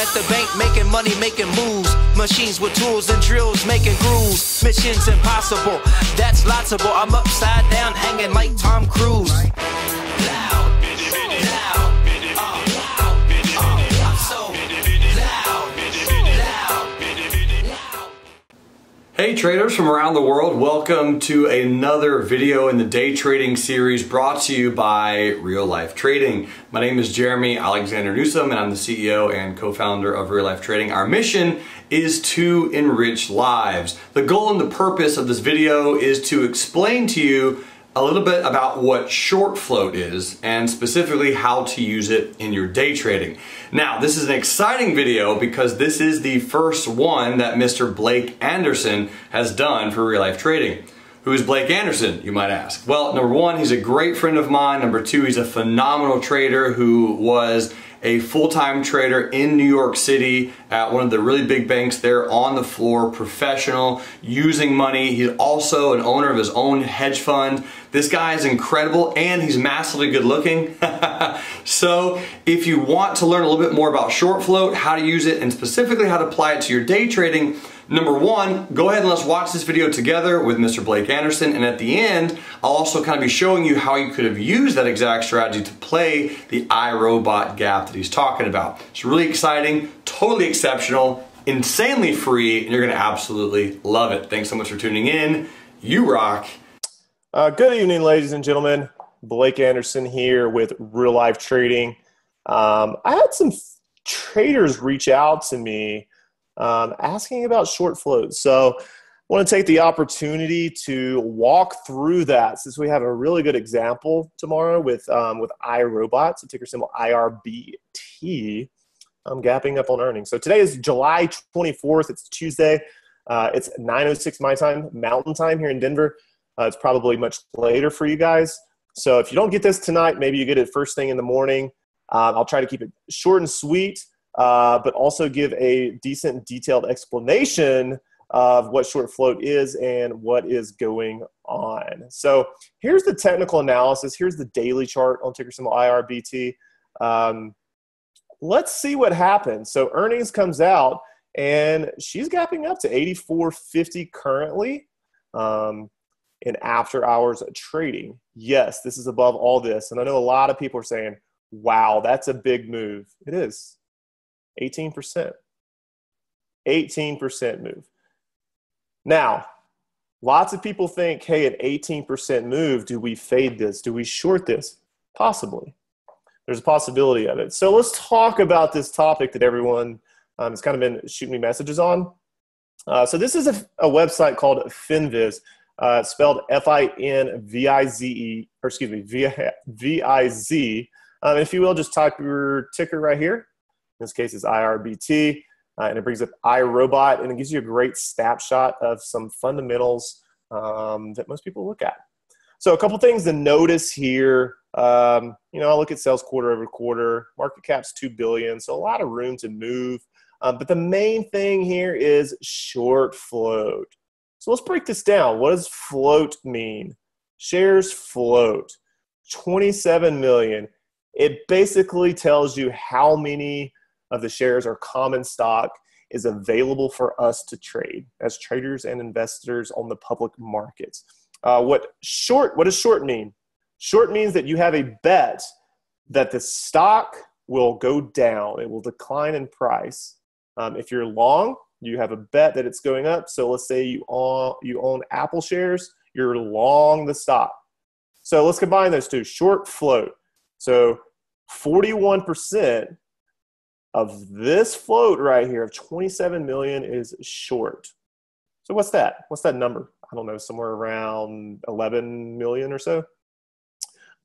I'm at the bank making money, making moves. Machines with tools and drills making grooves. Missions impossible, that's lotsable. I'm upside down hanging like Tom Cruise. Hey traders from around the world, welcome to another video in the day trading series brought to you by Real Life Trading. My name is Jeremy Alexander Newsome and I'm the CEO and co-founder of Real Life Trading. Our mission is to enrich lives. The goal and the purpose of this video is to explain to you a little bit about what short float is and specifically how to use it in your day trading. Now, this is an exciting video because this is the first one that Mr. Blake Anderson has done for Real Life Trading. Who is Blake Anderson, you might ask? Well, number one, he's a great friend of mine. Number two, he's a phenomenal trader who was a full-time trader in New York City at one of the really big banks there, on the floor, professional, using money. He's also an owner of his own hedge fund. This guy is incredible and he's massively good looking. So if you want to learn a little bit more about short float, how to use it, and specifically how to apply it to your day trading, number one, go ahead and let's watch this video together with Mr. Blake Anderson, and at the end, I'll also kind of be showing you how you could have used that exact strategy to play the iRobot gap that he's talking about. It's really exciting, totally exceptional, insanely free, and you're gonna absolutely love it. Thanks so much for tuning in. You rock. Good evening, ladies and gentlemen. Blake Anderson here with Real Life Trading. I had some traders reach out to me asking about short floats. So I want to take the opportunity to walk through that since we have a really good example tomorrow with iRobot, so ticker symbol IRBT, gapping up on earnings. So today is July 24th. It's Tuesday. It's 9:06 my time, Mountain Time here in Denver. It's probably much later for you guys. So if you don't get this tonight, maybe you get it first thing in the morning. I'll try to keep it short and sweet. But also give a decent detailed explanation of what short float is and what is going on. So here's the technical analysis. Here's the daily chart on ticker symbol IRBT. Let's see what happens. So earnings comes out and she's gapping up to 84.50 currently in after hours trading. Yes, this is above all this. And I know a lot of people are saying, wow, that's a big move. It is. 18% move. Now, lots of people think, hey, an 18% move, do we fade this? Do we short this? Possibly. There's a possibility of it. So let's talk about this topic that everyone has kind of been shooting me messages on. So this is a website called Finviz, spelled F-I-N-V-I-Z-E, or excuse me, V-I-Z. If you will, just type your ticker right here. In this case, it's IRBT, and it brings up iRobot, and it gives you a great snapshot of some fundamentals that most people look at. So a couple things to notice here. You know, I look at sales quarter over quarter. Market cap's $2 billion, so a lot of room to move. But the main thing here is short float. So let's break this down. What does float mean? Shares float, 27 million. It basically tells you how many of the shares or common stock is available for us to trade as traders and investors on the public markets. What does short mean? Short means that you have a bet that the stock will go down. It will decline in price. If you're long, you have a bet that it's going up. So let's say you own Apple shares, you're long the stock. So let's combine those two, short float. So 41% of this float right here of 27 million is short. So what's that? What's that number? I don't know, somewhere around 11 million or so.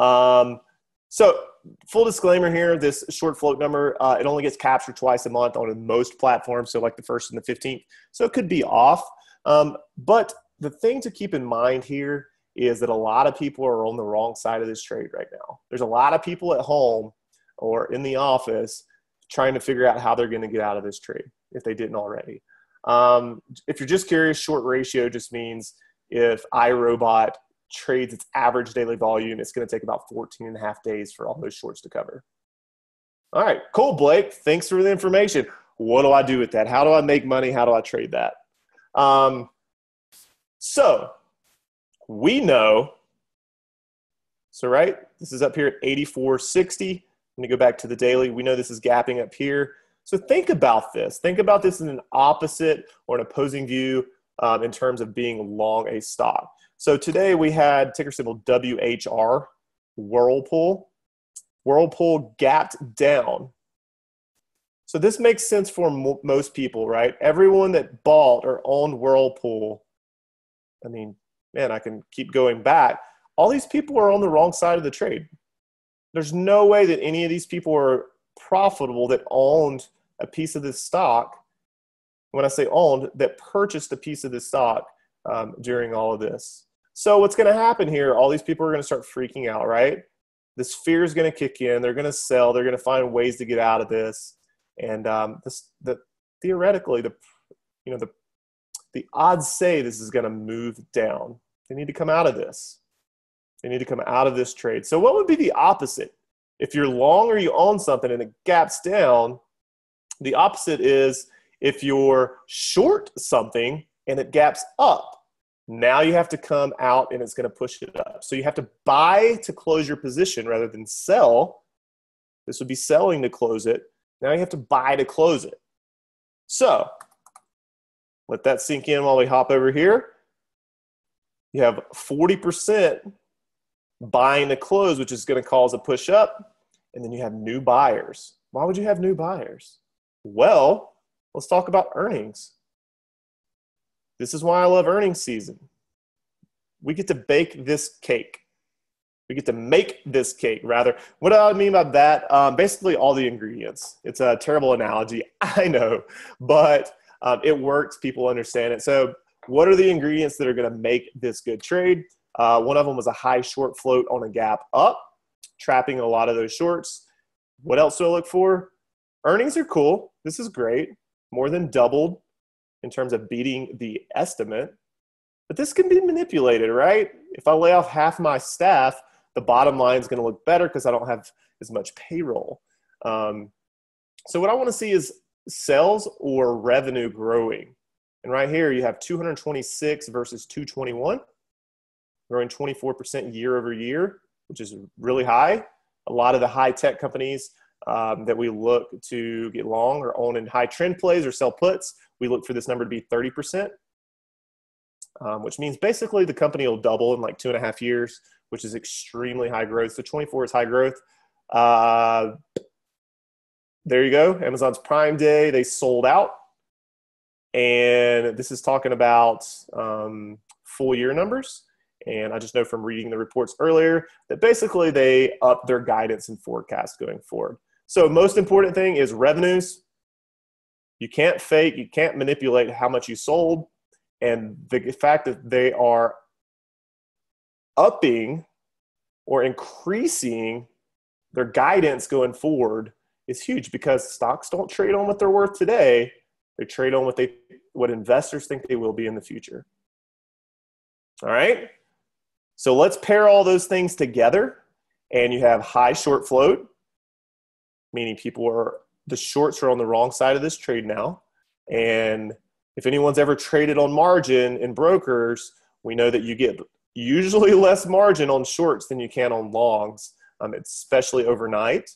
So full disclaimer here, this short float number, it only gets captured twice a month on most platforms, so like the 1st and the 15th. So it could be off. But the thing to keep in mind here is that a lot of people are on the wrong side of this trade right now. There's a lot of people at home or in the office trying to figure out how they're going to get out of this trade if they didn't already. If you're just curious, short ratio just means if iRobot trades its average daily volume, it's going to take about 14.5 days for all those shorts to cover. All right, cool, Blake. Thanks for the information. What do I do with that? How do I make money? How do I trade that? So we know, right, this is up here at 84.60. I'm going to go back to the daily. We know this is gapping up here. So think about this. Think about this in an opposite or an opposing view in terms of being long a stock. So today we had ticker symbol WHR, Whirlpool. Whirlpool gapped down. So this makes sense for most people, right? Everyone that bought or owned Whirlpool, I mean, man, I can keep going back. All these people are on the wrong side of the trade. There's no way that any of these people are profitable that owned a piece of this stock. When I say owned, that purchased a piece of this stock during all of this. So what's going to happen here, all these people are going to start freaking out, right? This fear is going to kick in. They're going to sell. They're going to find ways to get out of this. And theoretically, the odds say this is going to move down. They need to come out of this. They need to come out of this trade. So what would be the opposite? If you're long or you own something and it gaps down, the opposite is if you're short something and it gaps up, now you have to come out and it's going to push it up. So you have to buy to close your position rather than sell. This would be selling to close it. Now you have to buy to close it. So let that sink in while we hop over here. You have 40% buying to close, which is going to cause a push up. And then you have new buyers. Why would you have new buyers? Well, let's talk about earnings. This is why I love earnings season. We get to bake this cake. We get to make this cake, rather. What do I mean by that? Basically, all the ingredients. It's a terrible analogy, I know, but it works. People understand it. So what are the ingredients that are going to make this good trade? One of them was a high short float on a gap up, trapping a lot of those shorts. What else do I look for? Earnings are cool. This is great. More than doubled in terms of beating the estimate. But this can be manipulated, right? If I lay off half my staff, the bottom line is going to look better because I don't have as much payroll. So what I want to see is sales or revenue growing. And right here, you have 226 versus 221, growing 24% year over year, which is really high. A lot of the high tech companies that we look to get long or own in high trend plays or sell puts, we look for this number to be 30%, which means basically the company will double in like 2.5 years, which is extremely high growth. So 24 is high growth. There you go. Amazon's Prime Day, they sold out. And this is talking about full year numbers. And I just know from reading the reports earlier that basically they upped their guidance and forecast going forward. So most important thing is revenues. You can't fake, you can't manipulate how much you sold. And the fact that they are upping or increasing their guidance going forward is huge because stocks don't trade on what they're worth today. They trade on what investors think they will be in the future. All right. So let's pair all those things together. And you have high short float, meaning the shorts are on the wrong side of this trade now. And if anyone's ever traded on margin in brokers, we know that you get usually less margin on shorts than you can on longs, especially overnight.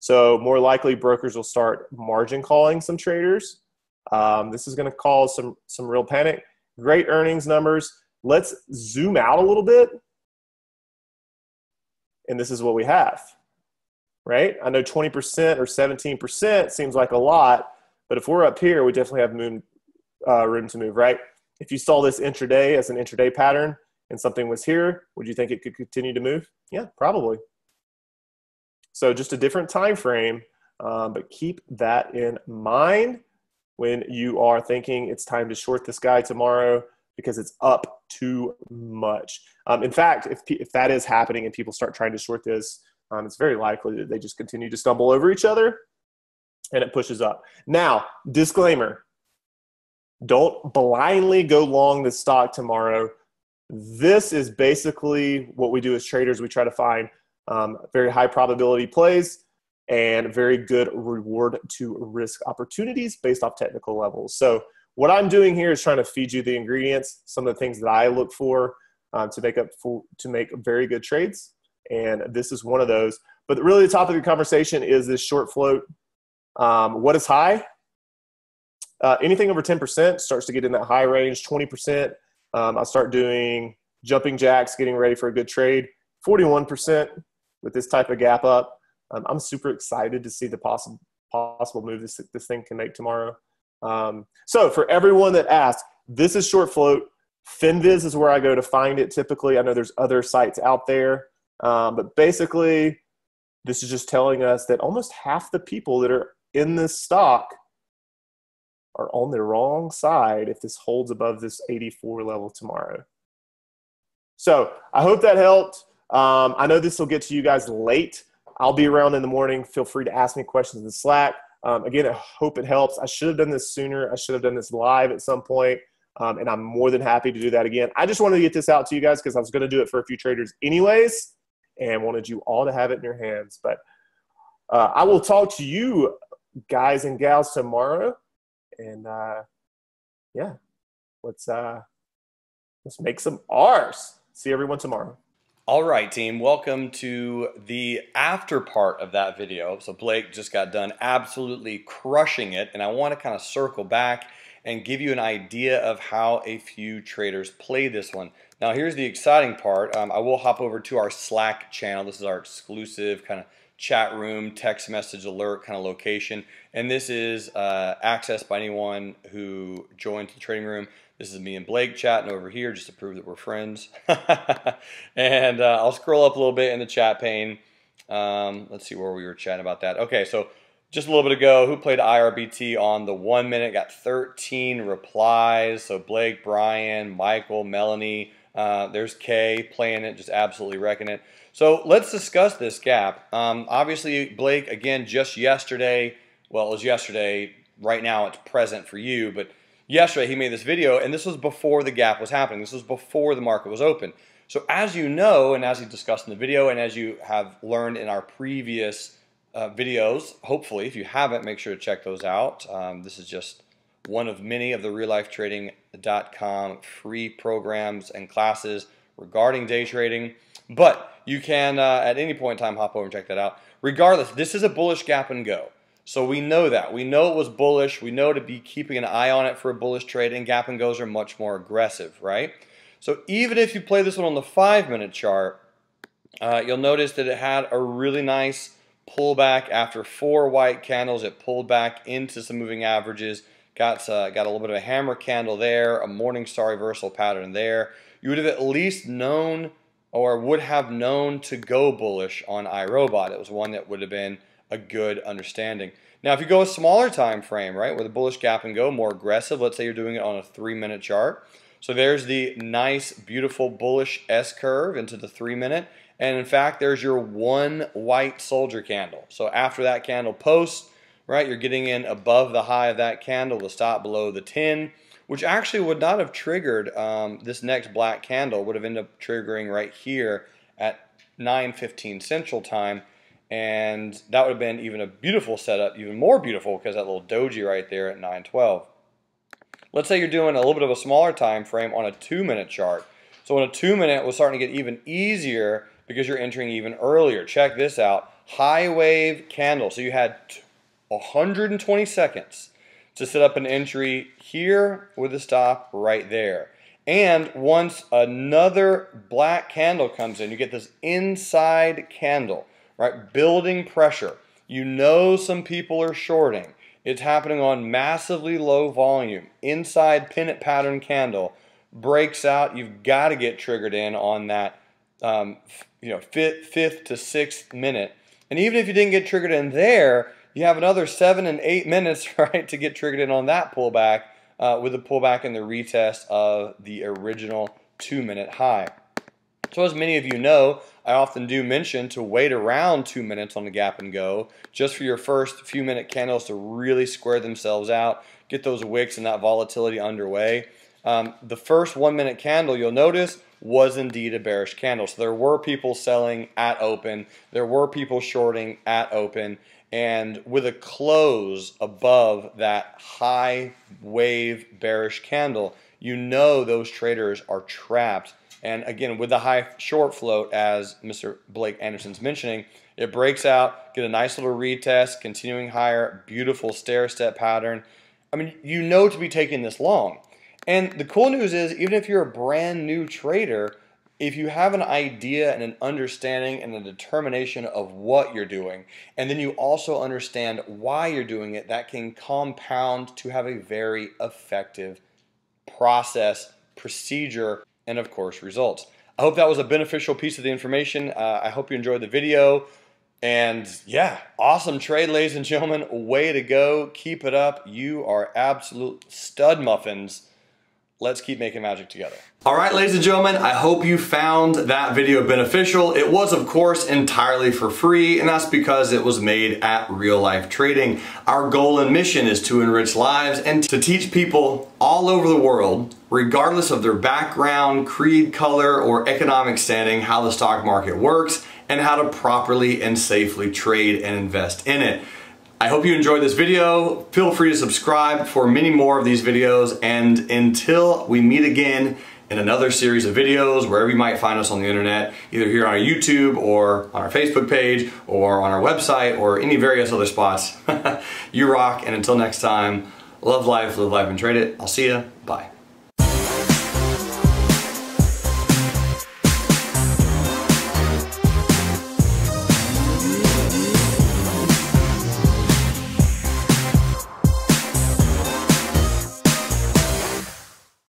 So more likely brokers will start margin calling some traders. This is going to cause some real panic. Great earnings numbers. Let's zoom out a little bit. And this is what we have, right? I know 20% or 17% seems like a lot, but if we're up here, we definitely have room to move, right? If you saw this intraday as an intraday pattern, and something was here, would you think it could continue to move? Yeah, probably. So just a different time frame, but keep that in mind when you are thinking it's time to short this guy tomorrow because it's up too much. In fact, if that is happening and people start trying to short this, it's very likely that they just continue to stumble over each other and it pushes up. Now, disclaimer, don't blindly go long this stock tomorrow. This is basically what we do as traders. We try to find very high probability plays and very good reward to risk opportunities based off technical levels. So what I'm doing here is trying to feed you the ingredients, some of the things that I look for to make very good trades. And this is one of those. But really the topic of the conversation is this short float. What is high? Anything over 10% starts to get in that high range. 20%, I start doing jumping jacks, getting ready for a good trade. 41% with this type of gap up. I'm super excited to see the possible move this thing can make tomorrow. So for everyone that asks, this is short float. Finviz is where I go to find it typically. I know there's other sites out there. But basically, this is just telling us that almost half the people that are in this stock are on the wrong side if this holds above this 84 level tomorrow. So I hope that helped. I know this will get to you guys late. I'll be around in the morning. Feel free to ask me questions in Slack. Again, I hope it helps. I should have done this sooner. I should have done this live at some point, and I'm more than happy to do that again. I just wanted to get this out to you guys because I was going to do it for a few traders anyways and wanted you all to have it in your hands. But I will talk to you guys and gals tomorrow. And yeah, let's make some R's. See everyone tomorrow. All right, team, welcome to the after part of that video. So Blake just got done absolutely crushing it, and I want to kind of circle back and give you an idea of how a few traders play this one. Now, here's the exciting part. I will hop over to our Slack channel. This is our exclusive kind of chat room, text message alert kind of location, and this is accessed by anyone who joins the trading room. This is me and Blake chatting over here just to prove that we're friends. And I'll scroll up a little bit in the chat pane. Let's see where we were chatting about that. Okay, so just a little bit ago, who played IRBT on the 1 minute? Got 13 replies. So Blake, Brian, Michael, Melanie. There's Kay playing it, just absolutely wrecking it. So let's discuss this gap. Obviously, Blake, again, just yesterday. Well, it was yesterday. Right now, it's present for you, but yesterday he made this video, and this was before the gap was happening. This was before the market was open. So as you know, and as he discussed in the video, and as you have learned in our previous videos, hopefully, if you haven't, make sure to check those out. This is just one of many of the reallifetrading.com free programs and classes regarding day trading. But you can, at any point in time, hop over and check that out. Regardless, this is a bullish gap and go. So we know that. We know it was bullish. We know to be keeping an eye on it for a bullish trade, and gap and goes are much more aggressive, right? So even if you play this one on the 5 minute chart, you'll notice that it had a really nice pullback after four white candles. It pulled back into some moving averages, got a little bit of a hammer candle there, a morning star reversal pattern there. You would have at least known or would have known to go bullish on iRobot. It was one that would have been a good understanding. Now, if you go a smaller time frame, right, where the bullish gap and go more aggressive, let's say you're doing it on a 3 minute chart. So there's the nice, beautiful bullish S curve into the 3 minute. And in fact, there's your one white soldier candle. So after that candle posts, right, you're getting in above the high of that candle, the stop below the 10, which actually would not have triggered this next black candle, would have ended up triggering right here at 9:15 Central Time. And that would have been even a beautiful setup, even more beautiful because that little doji right there at 9:12. Let's say you're doing a little bit of a smaller time frame on a 2 minute chart. So on a 2 minute, it was starting to get even easier because you're entering even earlier. Check this out, high wave candle. So you had 120 seconds to set up an entry here with a stop right there. And once another black candle comes in, you get this inside candle. Right, building pressure. You know some people are shorting. It's happening on massively low volume. Inside pennant pattern candle breaks out. You've got to get triggered in on that, you know, fifth to 6 minute. And even if you didn't get triggered in there, you have another 7 and 8 minutes, right, to get triggered in on that pullback with the pullback and the retest of the original 2 minute high. So as many of you know, I often do mention to wait around 2 minutes on the gap and go just for your first few minute candles to really square themselves out, get those wicks and that volatility underway. The first 1 minute candle you'll notice was indeed a bearish candle. So there were people selling at open. There were people shorting at open. and with a close above that high wave bearish candle, you know those traders are trapped. And again, with the high short float, as Mr. Blake Anderson's mentioning, it breaks out, get a nice little retest, continuing higher, beautiful stair step pattern. I mean, you know to be taking this long. And the cool news is, even if you're a brand new trader, if you have an idea and an understanding and a determination of what you're doing, and then you also understand why you're doing it, that can compound to have a very effective process, procedure, and of course, results. I hope that was a beneficial piece of the information. I hope you enjoyed the video. And yeah, awesome trade, ladies and gentlemen. Way to go. Keep it up. You are absolute stud muffins. Let's keep making magic together. All right, ladies and gentlemen, I hope you found that video beneficial. It was, of course, entirely for free, and that's because it was made at Real Life Trading. Our goal and mission is to enrich lives and to teach people all over the world, regardless of their background, creed, color, or economic standing, how the stock market works and how to properly and safely trade and invest in it. I hope you enjoyed this video. Feel free to subscribe for many more of these videos, and until we meet again in another series of videos, wherever you might find us on the internet, either here on our YouTube or on our Facebook page or on our website or any various other spots, you rock, and until next time, love life, live life, and trade it. I'll see ya, bye.